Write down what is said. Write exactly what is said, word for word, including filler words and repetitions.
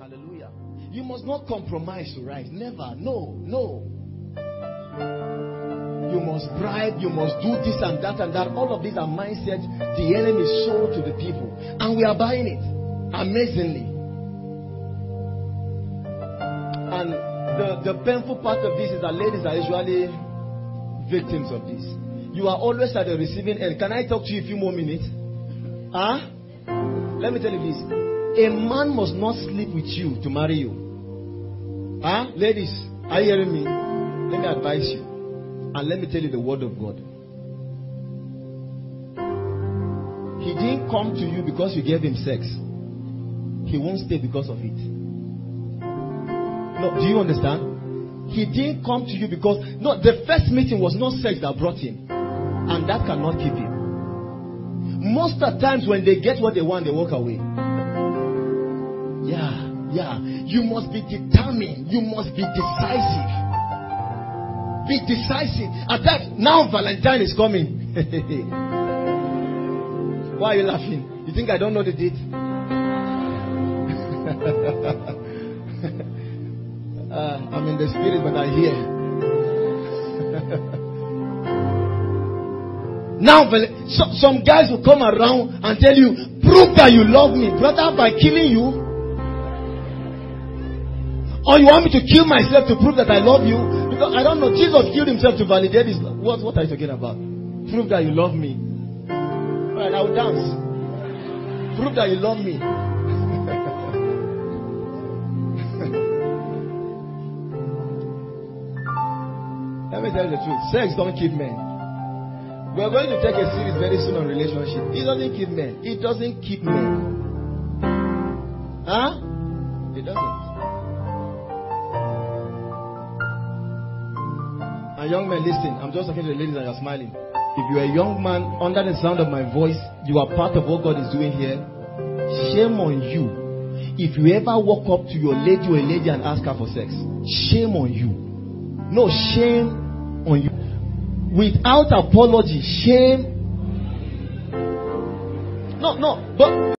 Hallelujah. You must not compromise to rise. Never. No. No. You must bribe. You must do this and that and that. All of these are mindsets the enemy sold to the people. And we are buying it. Amazingly. And the, the painful part of this is that ladies are usually victims of this. You are always at the receiving end. Can I talk to you a few more minutes? Huh? Let me tell you this. A man must not sleep with you to marry you. Huh? Ladies, are you hearing me? Let me advise you. And let me tell you the word of God. He didn't come to you because you gave him sex. He won't stay because of it. No, do you understand? He didn't come to you because... No, the first meeting was not sex that brought him. And that cannot keep him. Most of the times when they get what they want, they walk away. Yeah, yeah. You must be determined. You must be decisive. Be decisive. At that, now Valentine is coming. Why are you laughing? You think I don't know the date? uh, I'm in the spirit, but I hear. Now, so, some guys will come around and tell you, prove that you love me, brother, by killing you. Or you want me to kill myself to prove that I love you? Because I don't know. Jesus killed himself to validate his love. What, what are you talking about? Prove that you love me. All right, I will dance. Prove that you love me. Let me tell you the truth. Sex don't keep men. We are going to take a series very soon on relationship. It doesn't keep men. It doesn't keep men. Huh? It doesn't. And young men, listen, I'm just talking to the ladies and you're smiling. If you're a young man, under the sound of my voice, you are part of what God is doing here. Shame on you. If you ever walk up to your lady or a lady and ask her for sex, shame on you. No, shame on you. Without apology, shame. No, no, but...